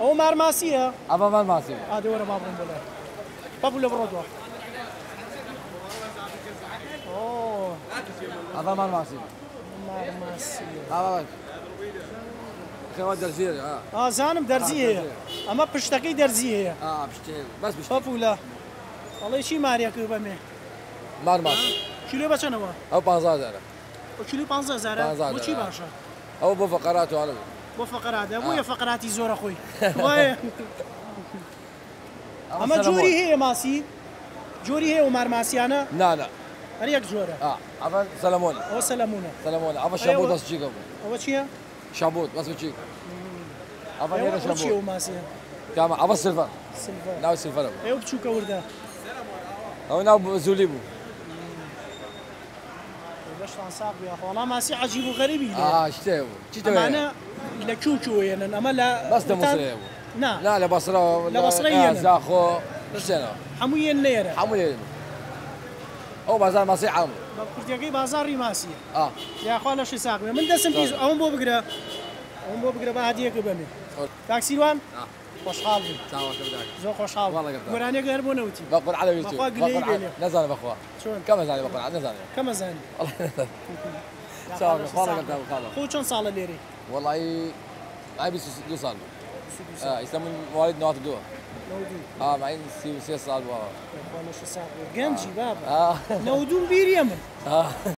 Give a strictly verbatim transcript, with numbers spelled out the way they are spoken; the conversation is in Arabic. او مرمسیه؟ اما مرمسیه. آدی ور بابون بله. بابوله برو تو. اوه. اما مرمسیه. مرمسیه. آبا. خیلی درزیه. آه زنم درزیه. اما پشتکی درزیه. آه پشتکی. بس پشتکی. بابوله. الله چی ماریا که با می؟ مرمسی. کیلو بچه نوا؟ او پانزده زره. او کیلو پانزده زره. او چی باشه؟ او با فقرات و علم. بو فقرات ابويا فقراتي زور اخوي واه اما جوري هي ماسي جوري هي ومار ماسيانا لا لا هريك زوره اه ابا سلامونه او سلامونه سلامونه ابا شابوت بس جيكو ابا شيا شابوت بس جيكو ابا غير شابوت شيو ماسيا تمام ابا سيلفر سيلفر لا سيلفر ايو بتشوكا ورده او ناو زوليبو باش تنصاب يا اخو والله ماسي عجيب وغريب اه شتاو شتاو معنا لا كوكو يعني انا لا بس مصري لا لا لا بصره لا بصريه لا اخو بصره حمويه النيره حمويه او بازار مصري عام بكرتي بازار رماسي اه يا اخو انا شي ساق من دسم بيز اون بو بقرا اون بو بقرا بعديه كبني تاكسي وان اه خوش حالك تاو كبدك زو خوش حالك والله قدام وراني غير نوتي بقول على يوتيوب بقول نزل بخوا شلون كم زاني بقول على نزل كم زاني والله تاو والله قدام خلاص خوش ان صاله ليري والله عايبي دو صال اه يسمون والد نوات دو اه معين سي سي صال بابا والله شو صار جنجي بابا اه نودو بيريم اه